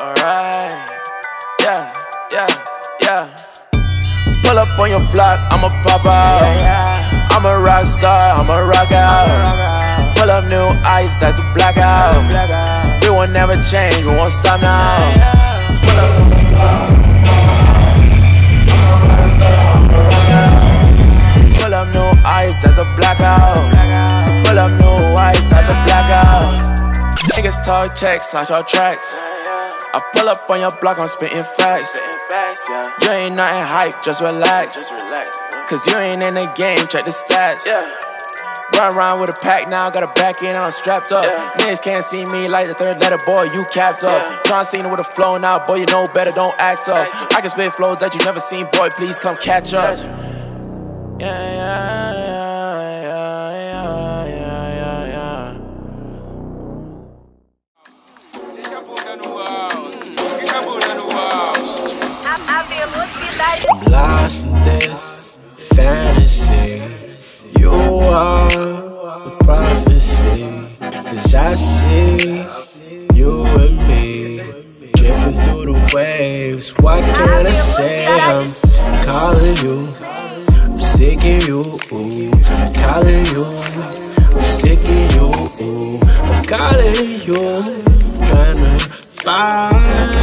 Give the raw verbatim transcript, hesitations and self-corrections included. alright. Yeah, yeah, yeah. Pull up on your block, I'ma pop out. I'm a rock star, I'ma rock out. Pull up new ice, that's a blackout. We won't never change, we won't stop now. Pull up on your block, I'm a rock star, I'm a rock out. Pull up new ice, that's a blackout. Pull up new ice, that's a blackout. Niggas talk checks, I talk tracks. I pull up on your block, I'm spittin' facts. You ain't nothing hype, just relax. Cause you ain't in the game, check the stats. Run around with a pack now, got a back end, I'm strapped up. Niggas can't see me like the third letter, boy, you capped up. Johncena with a flow now, boy, you know better, don't act up. I can spit flows that you never seen, boy, please come catch up. Yeah, yeah, yeah. I'm lost in this fantasy. You are the prophecy. Cause I see you and me drifting through the waves. What can I say? I'm calling you, I'm seeking you. I'm calling you, I'm seeking you. I'm calling you, trying to find